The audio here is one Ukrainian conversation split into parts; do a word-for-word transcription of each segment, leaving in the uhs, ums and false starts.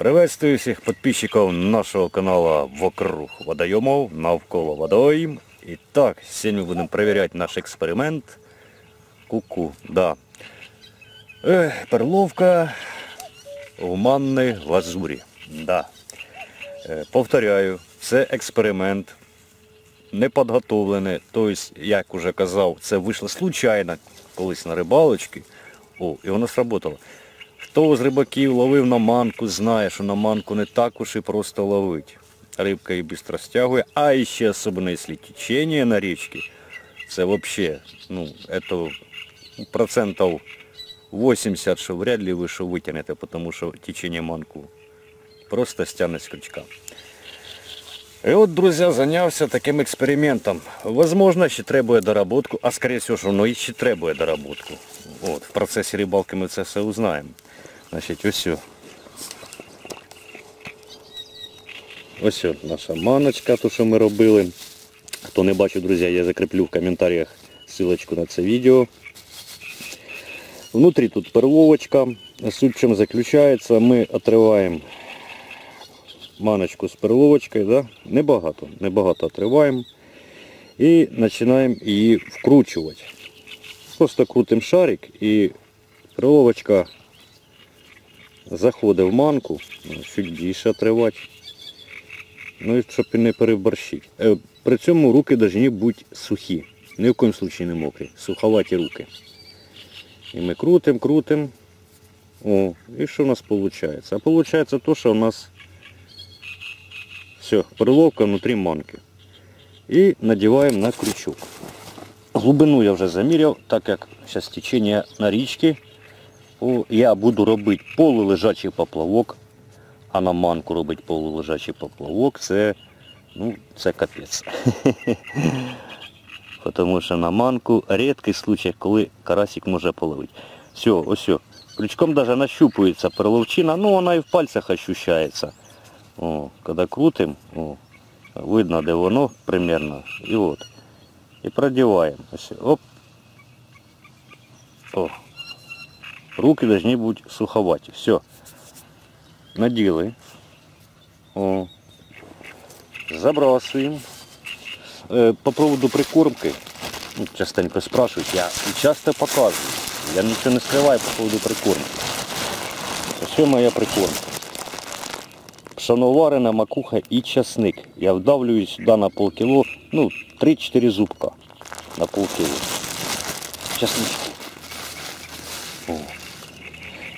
Приветствую всех подписчиков нашего канала «Вокруг водоемов», «Навколо водойм». Итак, сегодня мы будем проверять наш эксперимент. Ку-ку, да. Эх, перловка в манной лазури, да. Э, повторяю, це експеримент неподготовлений. Тобто, як уже казав, це вийшло случайно колись на рибалочці. О, і воно сработало. Хто з рибаків ловив на манку, знає, що на манку не так уж і просто ловить. Рибка її швидко стягує, а ще особливо, якщо течення на річці, це взагалі, ну, це процентів вісімдесят, що вряд ли ви що витягнете, тому що течення манку просто стягне з крючка. І от, друзі, зайнявся таким експериментом. Возможно, ще требує доработку, а скоріше всього, що воно ще требує доработку. От, в процесі рибалки ми це все узнаємо. Значить, ось все. Ось наша маночка, то що ми робили. Хто не бачив, друзі, я закріплю в коментарях ссылочку на це відео. Внутрі тут перловочка. Суть в чому заключається, ми отриваємо маночку з перловочкою, да? Небагато, небагато отриваємо і починаємо її вкручувати. Просто крутим шарик і перловочка заходить в манку, чуть більше отривати. Ну і щоб не переборщити. При цьому руки повинні бути сухі. Ні в коїм випадку не мокрі. Суховаті руки. І ми крутимо, крутимо. О, і що в нас виходить? А виходить то, що у нас все, перловка внутрі манки. І надіваємо на крючок. Глибину я вже заміряв, так як зараз течення на річці. Я буду робити полулежачий поплавок. А на манку робить полулежачий поплавок, це, ну, це капець. Тому що на манку рідкий случай, коли карасик може половити. Все, ось все. Крючком навіть нащупується перловчина, ну вона і в пальцях ощущається. О, коли крутим, о, видно, де воно примерно. І от. І продіваємо. Ось, оп. О. Руки повинні бути суховаті. Все. Наділи, о, забрасуємо. Е, по поводу прикормки, ну, частенько спрашивають, я часто показую, я нічого не скриваю по поводу прикормки. Ось моя прикормка. Пшоноварена макуха і часник. Я вдавлюю сюди на полкіло, ну, три-чотири зубка на полкіло. Часнички. О.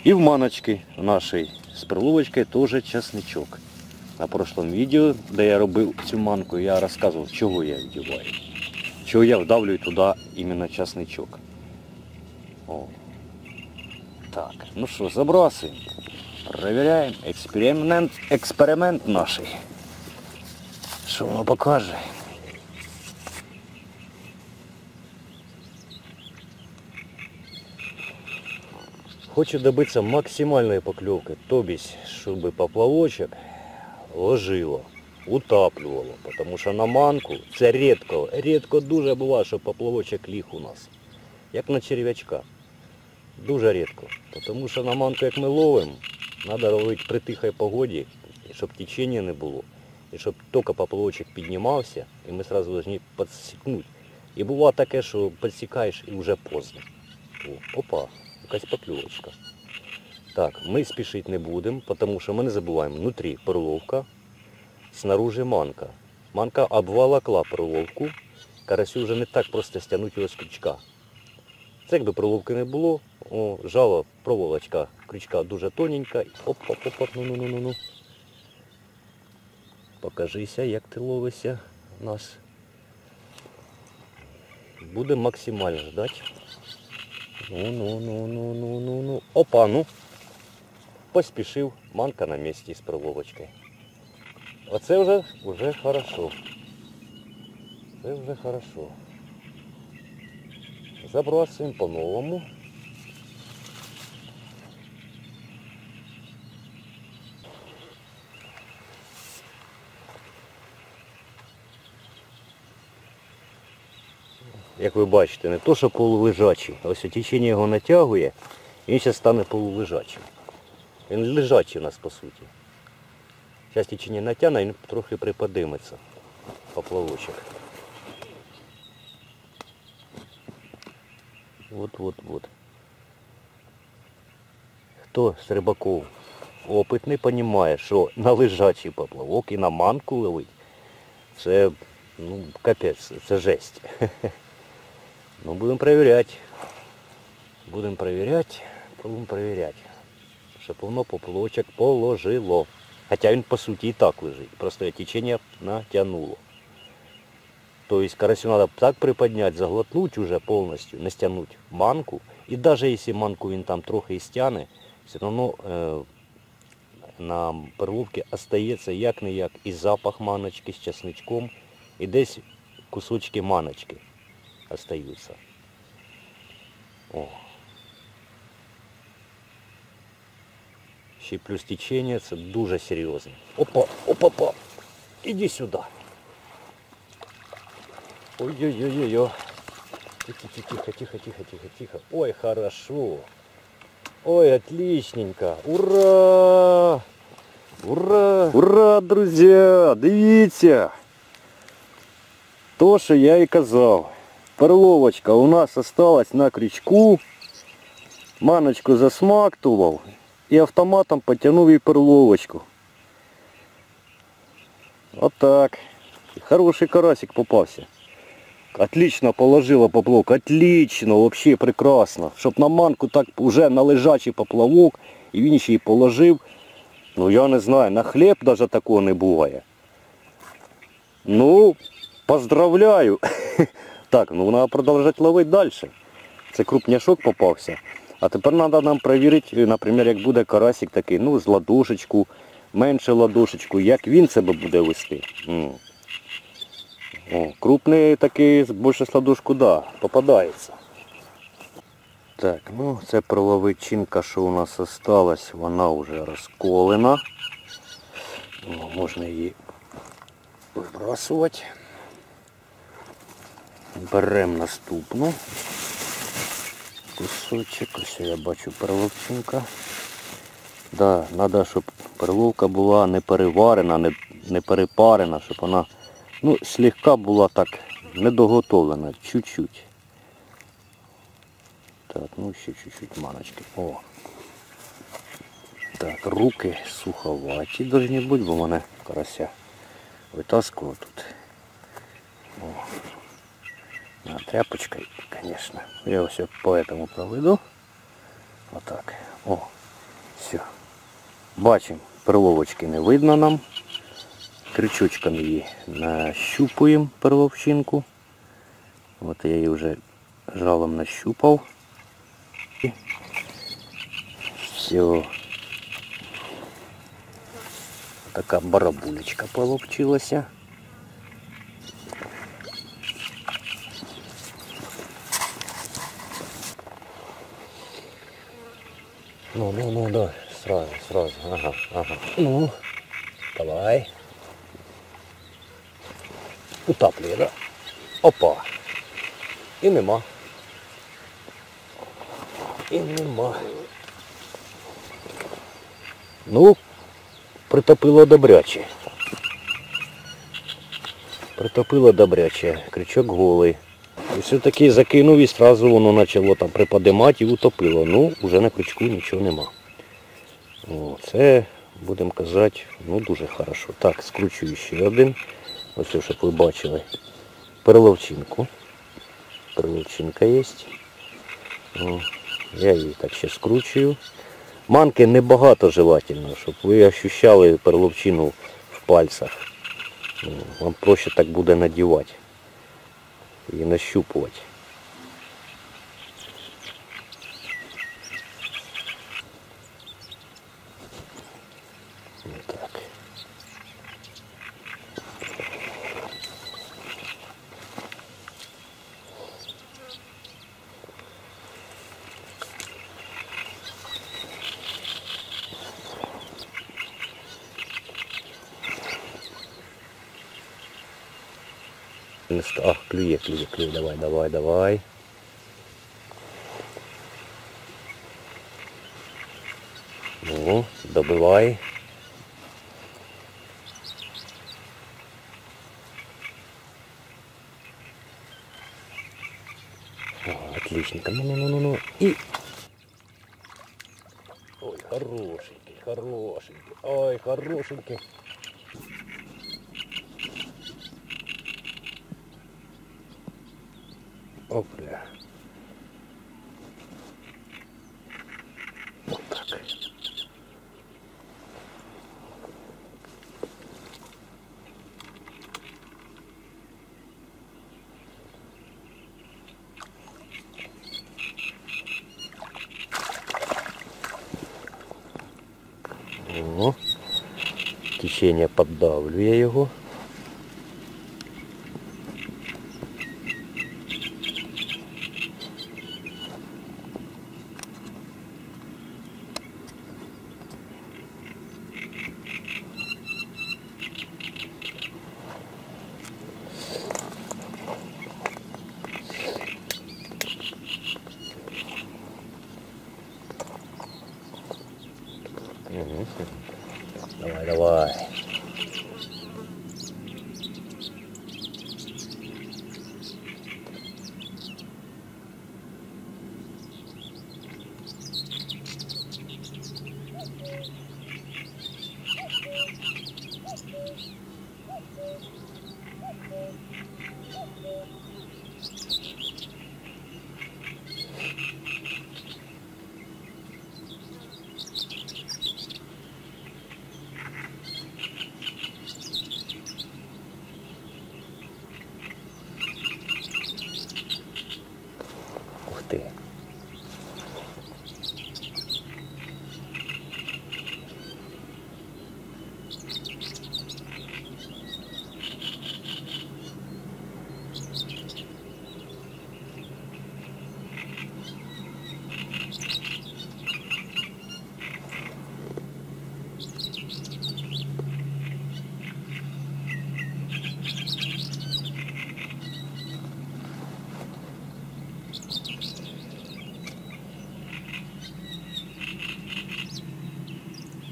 І в маночки нашій з перловочкою теж часничок. На прошлому відео, де я робив цю манку, я розказував, чого я вдіваю. Чого я вдавлюю туди іменно часничок. О. Так, ну що, забрасуємо. Перевіряємо експеримент, експеримент наш. Що воно покаже? Хочу добиться максимальной поклевки, то есть, чтобы поплавочек ложило, утаплювало, потому что на манку, це редко, редко дуже бывает, что поплавочек ліг у нас, як на червячка, дуже редко, потому что на манку, як ми ловимо, надо ловити при тихій погоді, щоб течення не було, і щоб тільки поплавочек піднімався, і ми сразу повинні підсікнути. І буває таке, що підсікаєш і вже поздно. О, опа. Якась покльовочка. Так, ми спішити не будемо, тому що ми не забуваємо, внутрі перловка, снаружи манка. Манка обволокла перловку, карасю вже не так просто стягнути його з крючка. Це якби перловки не було, о, жало, проволочка крючка дуже тоненька. Оп-оп-оп, ну-ну-ну-ну. Покажися, як ти ловишся нас. Будемо максимально ждати. Ну-ну-ну-ну-ну-ну-ну. Опа, ну. Поспішив. Манка на місці з перловочкою. Оце вже, вже хорошо. Це вже хорошо. Забрасуємо по-новому. Як ви бачите, не то, що полулежачий, ось течення його натягує, він зараз стане полулежачим. Він лежачий у нас, по суті. Зараз течення натягне, він трохи приподиметься, поплавочок. Вот-вот-вот. Хто з рибаків опитний, розуміє, що на лежачий поплавок і на манку ловить. Це, ну, капець, це жесть. Ну, будемо перевіряти. Будемо перевіряти, будемо перевіряти. Щоб воно поплавочок положило. Хоча він, по суті, і так лежить. Просто течення натягнуло. Тобто карасю треба так приподняти, заглотнути вже повністю, не стягнути манку. І навіть якщо манку він там трохи і стягне, все одно э, на перловці залишається як-не-як і запах маночки з чесничком, і десь кусочки маночки залишаються. О. Ще плюс течення, це дуже серйозно. Опа, опа-па, іди сюди. Ой-ой-ой-ой-ой. Тихо-тихо-тихо-тихо-тихо-тихо. Ой, хорошо. Ой, отличненько. Ура! Ура! Ура, друзья! Дивіться! То, що я і казав. Перловочка у нас осталась на крючку. Маночку засмактував і автоматом потягнув їй перловочку. Отак. Хороший карасик попався. Отлично положила поплавок, отлично, вообще прекрасно. Щоб на манку так уже на лежачий поплавок, і він ще й положив. Ну я не знаю, на хліб навіть такого не буває. Ну, поздравляю. Так, ну треба продовжувати ловити далі. Це крупняшок попався. А тепер треба нам перевірити, наприклад, як буде карасик такий, ну з ладошечку, менше ладошечку, як він себе буде вести. О, крупний такий, більше з ладошку, да, попадається. Так, ну це перловичинка, що у нас осталась, вона вже розколена. Ну, можна її вибрасувати. Беремо наступну. Кусочок, ось я бачу перловчинка. Да, треба, щоб перловка була не переварена, не, не перепарена, щоб вона... Ну, слегка була так недоготовлена, чуть-чуть. Так, ну ще чуть-чуть маночки. О. Так, руки суховаті повинні бути, бо в мене карася витаскував тут. О. На тряпочкою, звісно. Я ось по этому проведу. Отак. О, все. Бачимо, перловочки не видно нам. Крючочком її нащупуємо перловчинку. От я її вже жалом нащупав. Все. Така барабулечка получилася. Ну, ну, ну, да, сразу, сразу, ага, ага. Ну, давай. Утаплює, да? Опа. І нема. І нема. Ну, притопило добряче. Притопило добряче. Крючок голий. І все-таки закинув і одразу воно почало там приподимати і утопило. Ну, вже на крючку нічого нема. О, це, будемо казати, ну дуже хорошо. Так, скручую ще один. Ось, щоб ви бачили, перловчинку. Перловчинка є. О, я її так ще скручую. Манки небагато желательно, щоб ви відчували перловчину в пальцях. О, вам проще так буде надівати і нащупувати. Ах, клює, клює, клює, давай, давай, давай. Ну, добивай. лишника. Ну-ну-ну-ну-ну. И... Ой, хорошенький, хорошенький. Ой, хорошенький. Опля. Вот так. О, течение поддавлює його.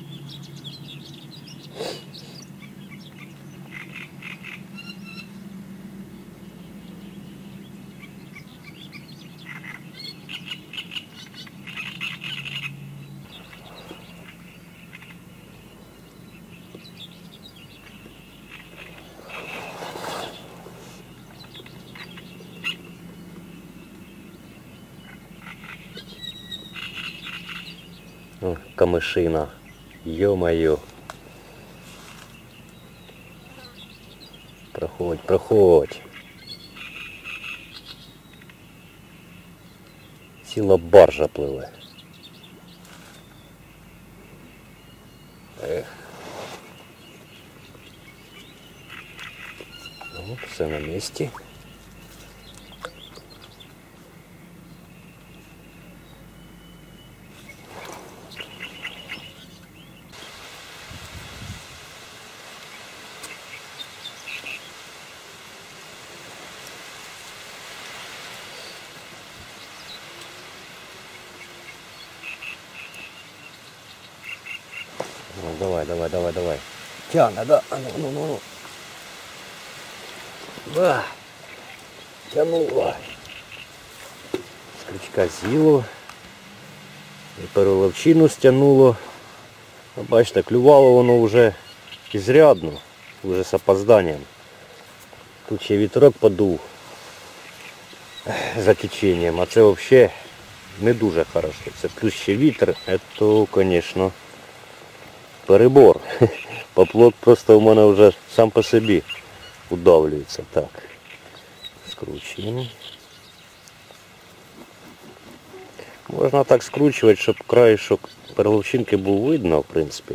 Давай, давай. Камышина, ё-моё. Проходь, проходь. Ціла баржа пливе. Ех. Ну, все на місці. Давай, давай, давай, давай. Тяна, да. А ну, ну, ну. Да. Тянула. З крючка з'їло. І переловчину стягнуло. Бачите, клювало воно вже ізрядно, вже з опозданням. Тут ще вітрок подув за теченням, а це взагалі не дуже добре. Це плюс ще вітер, це, звісно, перебор. Поплот просто у мене вже сам по собі удавлюється. Так, скручуємо. Можна так скручувати, щоб краєшок переловчинки був видно, в принципі.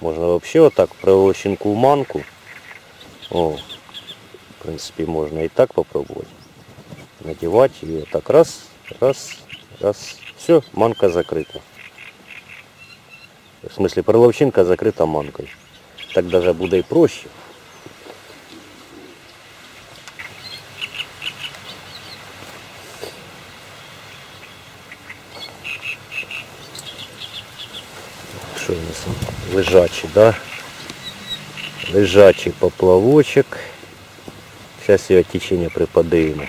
Можна взагалі отак переловчинку в манку. О, в принципі, можна і так попробувати. Надівати її отак. Раз, раз, раз. Все, манка закрита. В смысле, перловчинка закрита манкою. Так даже буде і проще. Що у нас? Лежачий, да? Лежачий поплавочок. Зараз його течення припадаємо.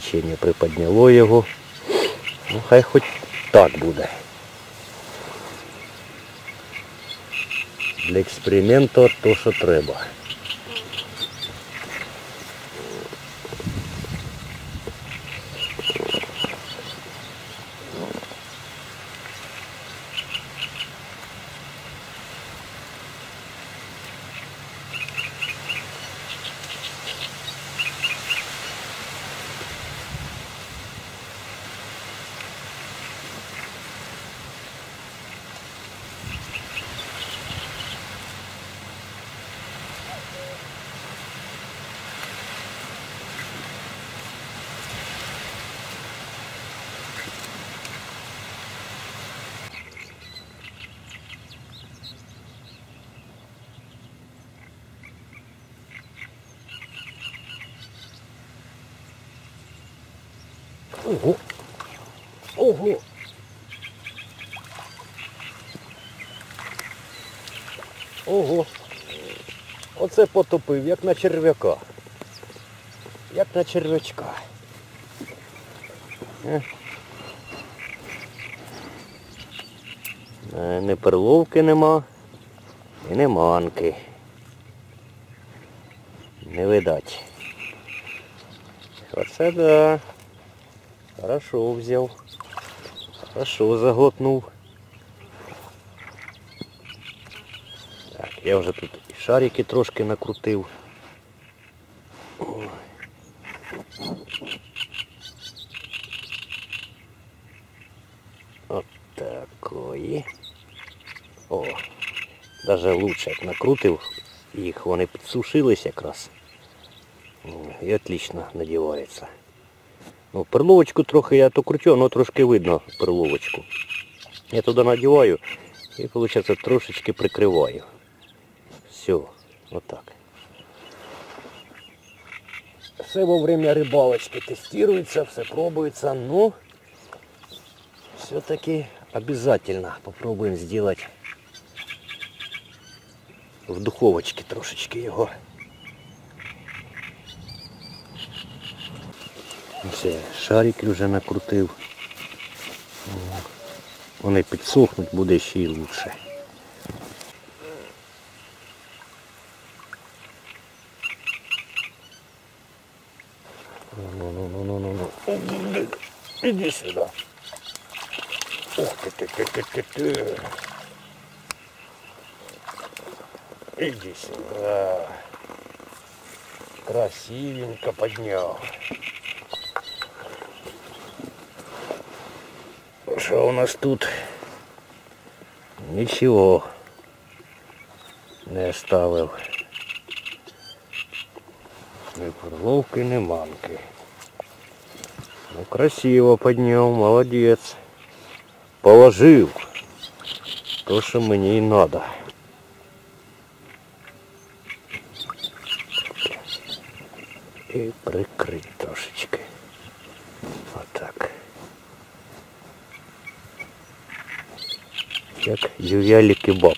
течение приподняло його. Ну, хай хоч так буде. Для експерименту то, що треба. Ого! Ого! Ого! Оце потопив, як на черв'яка. Як на черв'ячка. Не перловки нема і не манки. Не видать. Оце да. Хорошо взял, хорошо заглотнул. Так, я уже тут и шарики трошки накрутил. Вот такой. О, даже лучше накрутил их, они подсушились как раз. И отлично надевается. Ну, перловочку трохи я то кручу, но трошки видно перловочку. Я туди надіваю і, виходить, трошечки прикриваю. Все, отак. Все во время рибалочки тестується, все пробується, но все-таки обязательно попробуємо зробити в духовочці трошечки його. Все, шарики вже накрутив. Вони підсохнуть, буде ще й краще. Ну-ну-ну-ну-ну-ну. Іди сюди. Ох ти-ти-ти-ти-ти-ти. Іди сюди. Красивенько підняв. Что у нас тут? Ничего не оставил. Ни перловки, ни манки. Ну, красиво поднял, молодец. Положил то, что мне и надо. И прикрыть трошечкой. Вот так. Як юв'ялі кебаб.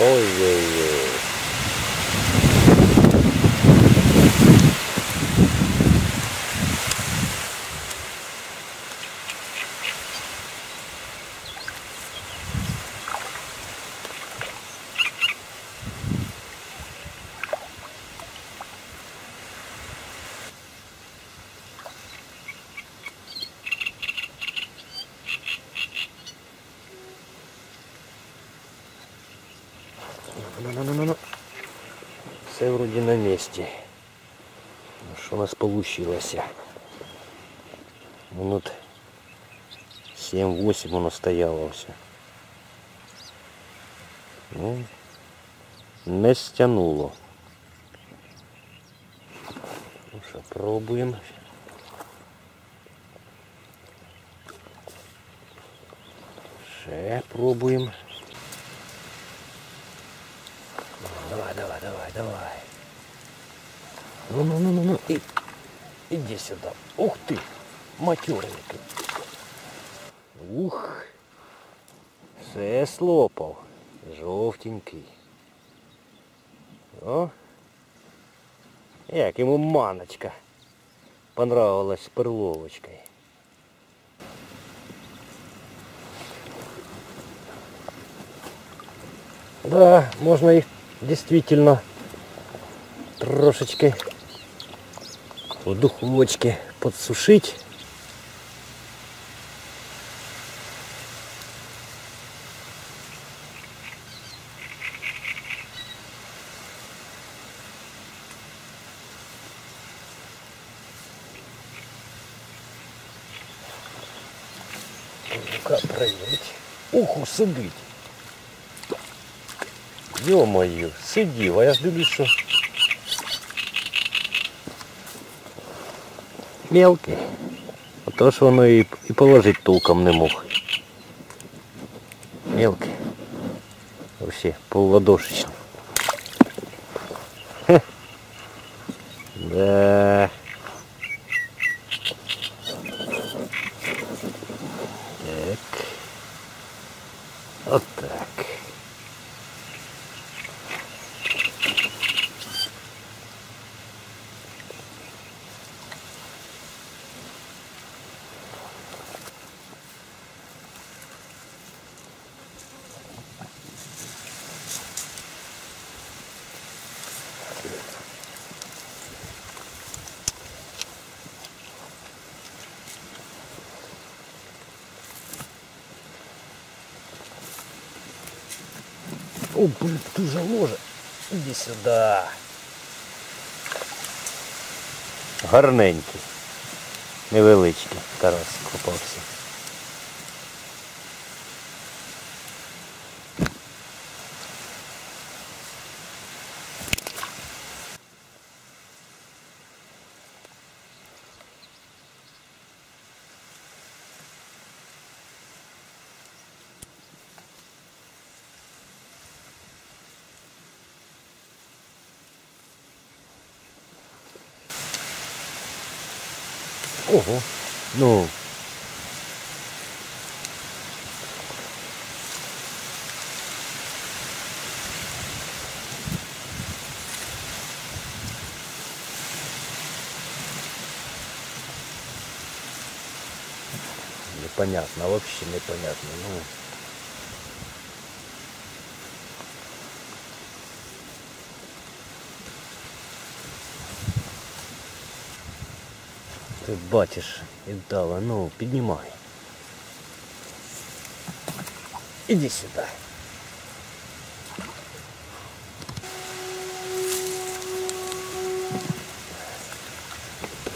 Ой-ой-ой. Ну-ну-ну-ну-ну. Все вроді на місці. Що у нас вийшло? Минут сім-вісім воно стояло все. Ну, не стягнуло. Ну що, пробуємо. Ще пробуємо. Давай, давай, давай, давай. Ну, ну, ну, ну, ну, и, иди сюда. Ух ты, матеренька. Ух, все слопав. Жовтенький. О, як йому маночка понравилась з перловочкою. Да, можна їх дійсно трошечки в духовочке подсушить. Рука проверить. Уху, сидить. Ё-моё, сидів, а я ж дивлюсь, що мелкий. А то, що воно і, і положити толком не мог. Мелкий. Вообще, полладошечний. Да. Так. Вот так. О, блин, ты же ложа. Иди сюда. Гарненький. Невеличкий карась купався. Ого, ну непонятно, вообще непонятно, ну. Ти бачиш, віддала, ну, піднімай. Іди сюди.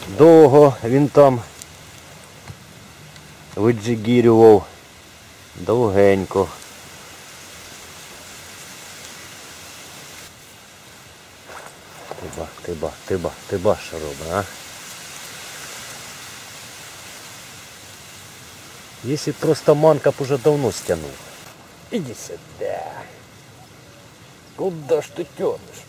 Довго він там виджигірював, довгенько. Тиба, тиба, тиба, тиба, що робить, а? Если просто манка б уже давно стянул. Иди сюда. Куда ж ты тянешь?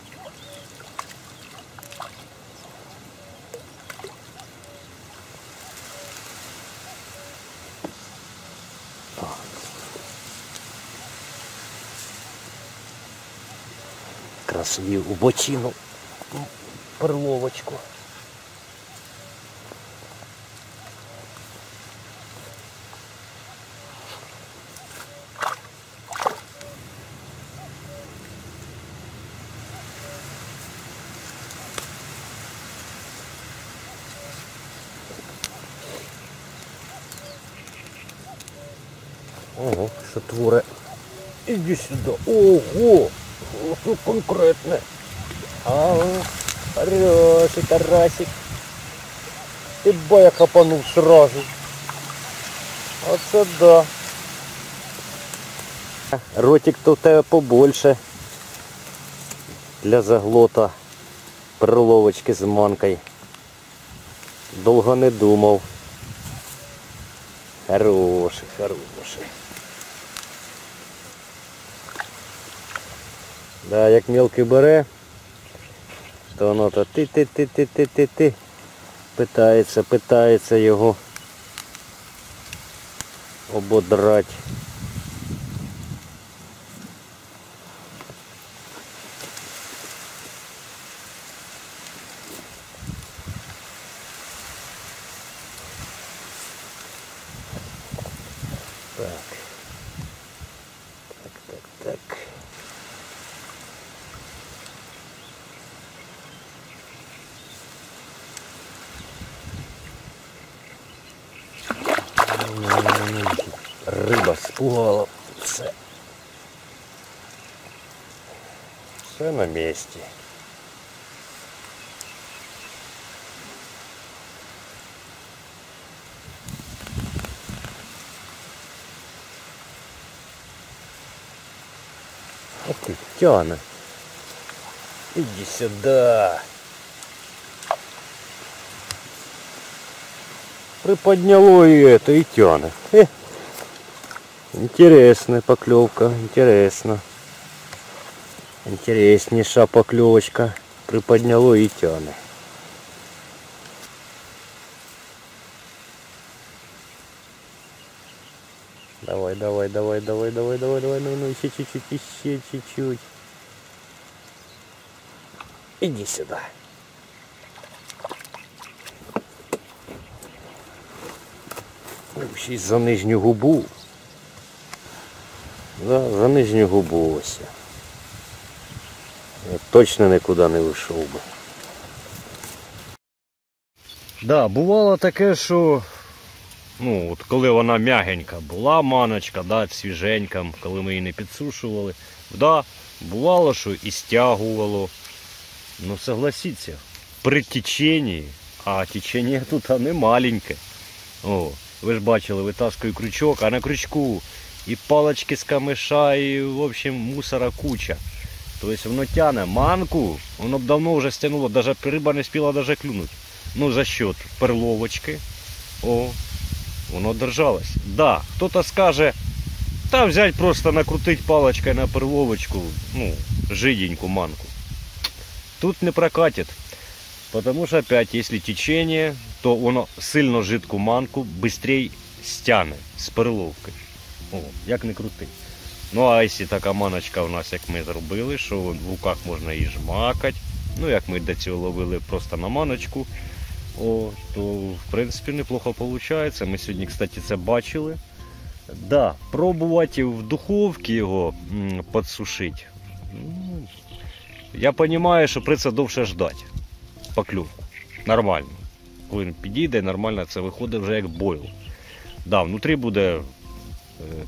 Красивую бочину, перловочку. Ого, що творе. Іди сюди. Ого! конкретне. Ага, хороший Тарасик. Ти бо я хапанув сразу. Оце да. Ротик-то в тебе побольше для заглота приловочки з манкою. Довго не думав. Хороший, хороший. Да, як мілкий бере, то воно то ти-ти-ти-ти-ти-ти-ти питається, питається його ободрати. Так, так, так, так. Риба спугала. Все. Все на місці. Ох ты, Тяна. Иди сюда. Приподняло и это, и Тяна. Э. Интересная поклевка, интересно. Интереснейшая поклевочка. Приподняло и Тяна. Давай, давай, давай, давай, давай, давай, давай, ну, ну, еще чуть-чуть, еще чуть-чуть. Иди сюда. Ось за нижню губу. Да, за нижню губу ось. Я точно нікуди не вийшов би. Да, бувало таке, що... Ну, от коли вона м'ягенька була маночка, да, свіженька, коли ми її не підсушували, да, бувало, що і стягувало. Ну, согласіться, при теченні, а течення тут не маленьке. О, ви ж бачили, витаскую крючок, а на крючку і палочки з камиша, і, в общем, мусора куча. Тобто воно тягне манку, воно б давно вже стягнуло, навіть риба не встигла навіть клюнути. Ну, за счет перловочки. О. Воно держалось. Да, хто-то скаже, та взять просто накрутить палочкой на перловочку, ну, жиденькую манку. Тут не прокатит. Потому что опять, если течение, то воно сильно жидку манку быстрее стянет с перловкой. О, як не крути. Ну, а если така маночка у нас, як ми зробили, що в руках можна її жмакати, ну, як ми до цього ловили просто на маночку, о, то, в принципі, неплохо виходить. Ми сьогодні, кстати, це бачили. Да, пробувати в духовці його підсушити. Я розумію, що прийдеться довше чекати покльовку. Нормально. Коли він підійде, нормально це виходить вже як бойл. Да, внутрі буде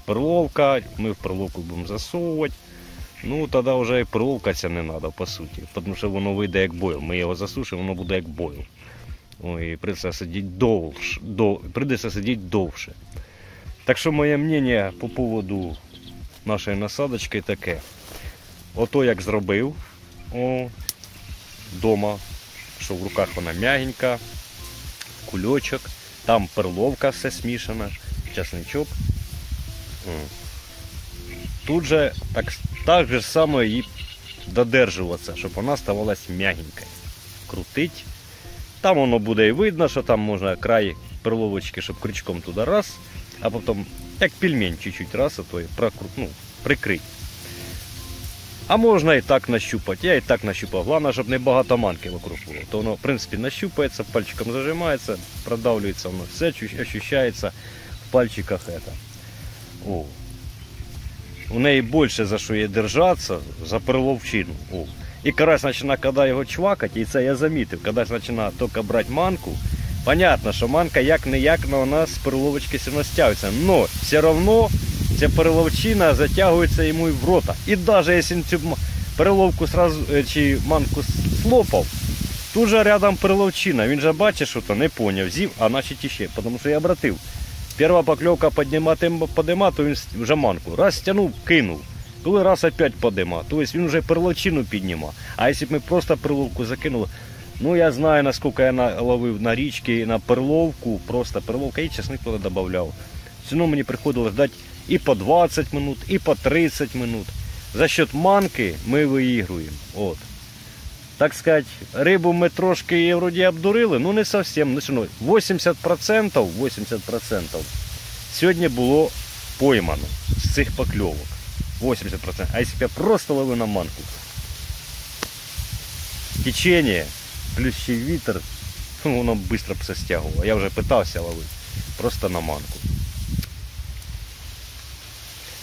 перловка, ми в перловку будемо засовувати. Ну, тоді вже і перловка ця не треба, по суті. Тому що воно вийде як бойл. Ми його засушимо, воно буде як бойл. Ой, придется сидеть довше, дол... придется сидеть довше. Так что мое мнение по поводу нашей насадочки таке. Ото як зробив о, дома, що в руках вона мягенька, кульочок, там перловка все смішана, чесничок. Тут же так, так же само її додержуватися, щоб вона ставалась мягенькою. Крутить. Там воно буде і видно, що там можна край перловочки, щоб крючком туди раз, а потім, як пельмень, чуть-чуть раз, а то і прокру... ну, прикрити. А можна і так нащупати. Я і так нащупав. Головне, щоб не багато манки вокруг було. То воно, в принципі, нащупається, пальчиком зажимається, продавлюється, воно все відчувається в пальчиках. Це. О. У неї більше за що є держатися, за перловчину. О. И карась начинает, когда его чвакать, и это я заметил, когда начинает только брать манку, понятно, что манка як-не-як, но она с перловочки все равно стягивается. Но все равно эта перловчина затягивается ему и в рота. И даже если переловку сразу, чи манку слопав, тут же рядом переловчина. Він же бачить, що то не поняв, з'їв, а наче іще, тому що я обратив. Перша покльовка піднімати, подима, то він вже манку. Раз стягнув, кинув. Коли раз опять подима, то він вже переловчину підніма. А якщо б ми просто переловку закинули, ну я знаю, наскільки я ловив на річки, на переловку, просто переловка, і чесник туди додавав. Ціну мені приходилось дати і по двадцять минут, і по тридцять минут. За счет манки ми виігруємо. От. Так сказати, рибу ми трошки вроді обдурили, ну не зовсім. вісімдесят відсотків, вісімдесят відсотків сьогодні було поймано з цих покльовок. вісімдесят відсотків. А якщо б я просто ловив на манку? Течення, плюс ще вітер, ну, воно швидко все стягувало. Я вже питався ловити просто на манку.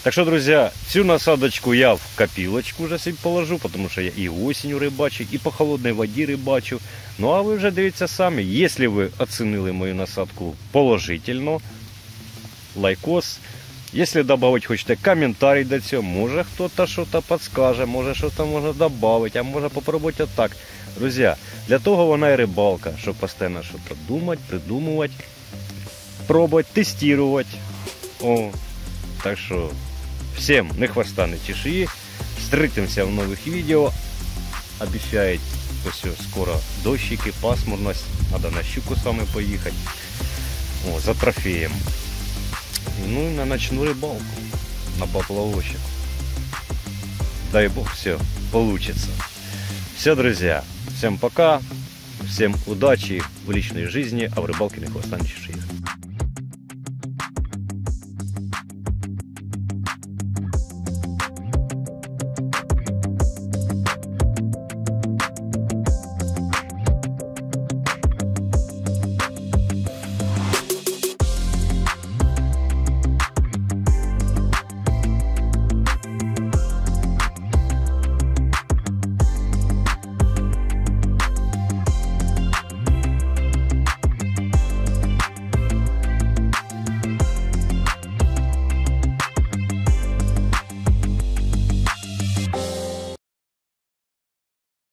Так что, друзья, всю насадочку я в копилочку уже себе положу, потому что я и осенью рыбачу, и по холодной воде рыбачу. Ну а вы уже дивитесь сами. Если вы оценили мою насадку положительно, лайкос. Если добавить хотите комментарий до цього, может кто-то что-то подскажет, может что-то можно добавить, а может попробовать вот так. Друзья, для того вона и рыбалка, чтобы постоянно что-то думать, придумывать, пробовать, тестировать. О. Так что... Всем ни хвоста, ни чешуи. Встретимся в новых видео. Обещает все, скоро дождики, пасмурность. Надо на щуку с вами поехать. О, за трофеем. Ну и на ночную рыбалку. На поплавочек. Дай бог, все получится. Все, друзья. Всем пока. Всем удачи в личной жизни. А в рыбалке ни хвоста, ни чешуи.